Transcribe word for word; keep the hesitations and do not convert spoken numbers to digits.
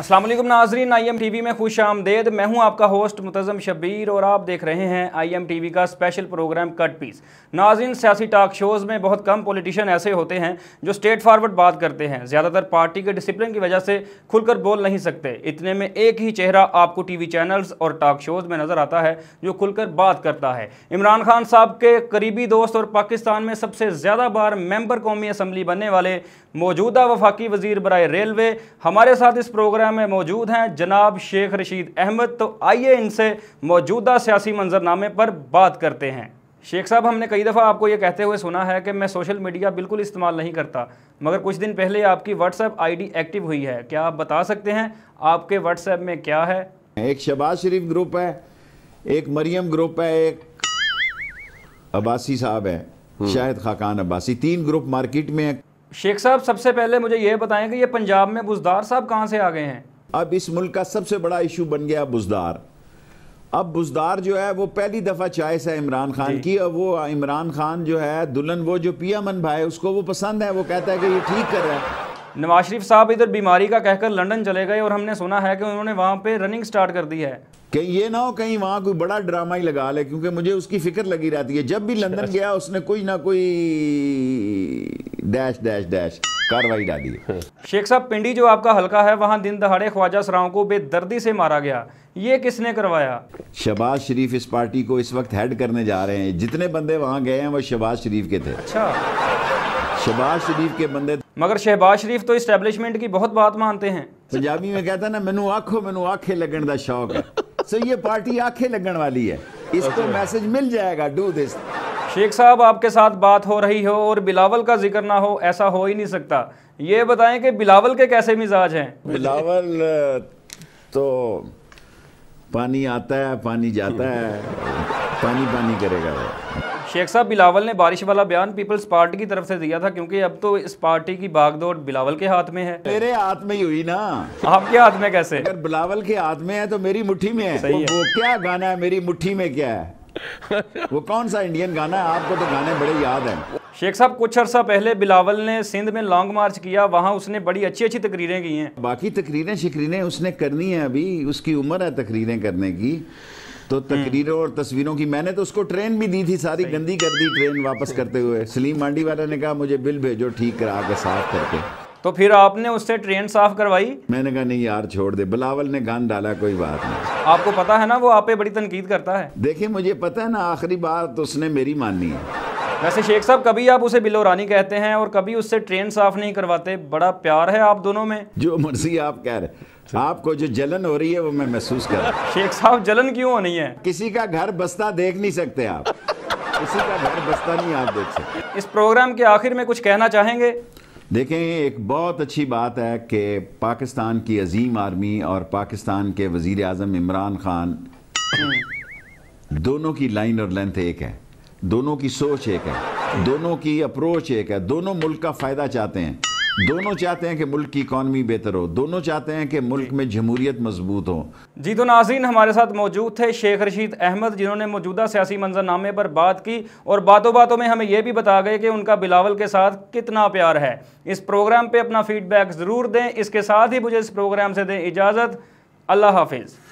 अस्सलाम वालेकुम नाजरीन, आई एम टी वी में खुश आमदेद। मैं हूं आपका होस्ट मुतज़म शबीर और आप देख रहे हैं आई एम टी वी का स्पेशल प्रोग्राम कट पीस। नाजरीन, सियासी टॉक शोज़ में बहुत कम पॉलिटिशियन ऐसे होते हैं जो स्ट्रेट फारवर्ड बात करते हैं। ज़्यादातर पार्टी के डिसिप्लिन की वजह से खुलकर बोल नहीं सकते। इतने में एक ही चेहरा आपको टी वी चैनल्स और टॉक शोज़ में नज़र आता है जो खुलकर बात करता है। इमरान खान साहब के करीबी दोस्त और पाकिस्तान में सबसे ज़्यादा बार मेम्बर कौमी असम्बली बनने वाले मौजूदा वफाकी वज़ीर बराए रेलवे हमारे साथ इस प्रोग्राम में मौजूद हैं जनाब शेख रशीद अहमद। तो आइए इनसे मौजूदा सियासी मंजरनामे पर बात करते हैं। शेख साहब, हमने कई दफ़ा आपको ये कहते हुए सुना है कि मैं सोशल मीडिया बिल्कुल इस्तेमाल नहीं करता, मगर कुछ दिन पहले आपकी व्हाट्सएप आईडी एक्टिव हुई है। क्या आप बता सकते हैं आपके व्हाट्सएप में क्या है? एक शहबाज शरीफ ग्रुप है, एक मरियम ग्रुप है, एक अब्बासी साहब है, शाहिद खाकान अब्बासी, तीन ग्रुप मार्केट में है। शेख साहब, सबसे पहले मुझे ये बताएं कि ये पंजाब में बुज़दार साहब कहाँ से आ गए हैं? अब इस मुल्क का सबसे बड़ा इशू बन गया बुज़दार। अब बुज़दार जो है वो पहली दफ़ा चॉइस है इमरान खान की। अब वो इमरान खान जो है दुल्हन वो जो पिया मन भाई उसको वो पसंद है, वो कहता है कि ये ठीक कर रहा है। नवाज शरीफ साहब इधर बीमारी का कहकर लंदन चले गए और हमने सुना है कि उन्होंने वहाँ पे रनिंग स्टार्ट कर दी है। कहीं ये ना हो कहीं वहाँ कोई बड़ा ड्रामा ही लगा ले, क्योंकि मुझे उसकी फिक्र लगी रहती है। जब भी लंदन गया उसने कोई ना कोई डैश डैश डैश कार्रवाई डाली। शेख साहब, पिंडी जो आपका हल्का है वहाँ दिन दहाड़े ख्वाजा सराओं को बेदर्दी से मारा गया, ये किसने करवाया? शहबाज शरीफ इस पार्टी को इस वक्त हेड करने जा रहे हैं। जितने बंदे वहाँ गए हैं वो शहबाज शरीफ के थे। अच्छा, शहबाज शरीफ के बंदे। मगर शहबाज शरीफ तो इस्टेब्लिशमेंट की बहुत बात मानते हैं। पंजाबी में कहता है ना, मैनू आखो मैनू आखे लगन का शौक है। सो ये पार्टी आखे लगन वाली है, इसको मैसेज मिल जाएगा, डू दिस। शेख साहब, आपके साथ बात हो रही हो और बिलावल का जिक्र ना हो ऐसा हो ही नहीं सकता। ये बताएं कि बिलावल के कैसे मिजाज हैं? बिलावल तो पानी आता है पानी जाता है, पानी पानी करेगा। शेख साहब, बिलावल ने बारिश वाला बयान पीपल्स पार्टी की तरफ से दिया था, क्योंकि अब तो इस पार्टी की बागडोर बिलावल के हाथ में है। मेरे हाथ में ही हुई ना। आपके हाथ में कैसे? अगर बिलावल के हाथ में है तो मेरी मुट्ठी में है। सही वो, है। वो क्या गाना है, मेरी मुट्ठी में क्या है? वो कौन सा इंडियन गाना है? आपको तो गाने बड़े याद है। शेख साहब, कुछ अर्सा पहले बिलावल ने सिंध में लॉन्ग मार्च किया, वहाँ उसने बड़ी अच्छी अच्छी तकरीरें की हैं। बाकी तकरीरें शिकरीरें उसने करनी है, अभी उसकी उम्र है तकरीरें करने की। तो तकरीरों और तस्वीरों की मैंने तो उसको ट्रेन भी दी थी, सारी गंदी कर दी ट्रेन वापस करते हुए। सलीम मांडी वाला ने कहा मुझे बिल भेजो ठीक करा के साफ करके। तो फिर आपने उससे ट्रेन साफ करवाई? मैंने कहा नहीं यार छोड़ दे, बिलावल ने गान डाला कोई बात नहीं। आपको पता है ना वो आप पे बड़ी तनकीद करता है। देखिए मुझे पता है ना, आखिरी बार तो उसने मेरी माननी है। वैसे शेख साहब, कभी आप उसे बिलोरानी कहते हैं और कभी उससे ट्रेन साफ नहीं करवाते, बड़ा प्यार है आप दोनों में। जो मर्जी आप कह रहे, आपको जो जलन हो रही है वो मैं महसूस कर रहा हूं। शेख साहब, जलन क्यों होनी है? किसी का घर बस्ता देख नहीं सकते आप, किसी का घर बस्ता नहीं आप देख सकते। इस प्रोग्राम के आखिर में कुछ कहना चाहेंगे? देखें, एक बहुत अच्छी बात है कि पाकिस्तान की अजीम आर्मी और पाकिस्तान के वजीर आज़म इमरान खान दोनों की लाइन और लेंथ एक है, दोनों की सोच एक है, दोनों की अप्रोच एक है, दोनों मुल्क का फ़ायदा चाहते हैं, दोनों चाहते हैं कि मुल्क की इकॉनमी बेहतर हो, दोनों चाहते हैं कि मुल्क में जमहूरियत मजबूत हो। जी तो नाज़रीन, हमारे साथ मौजूद थे शेख रशीद अहमद, जिन्होंने मौजूदा सियासी मंजरनामे पर बात की और बातों बातों में हमें यह भी बता गए कि उनका बिलावल के साथ कितना प्यार है। इस प्रोग्राम पर अपना फीडबैक ज़रूर दें। इसके साथ ही मुझे इस प्रोग्राम से दें इजाज़त। अल्लाह हाफिज़।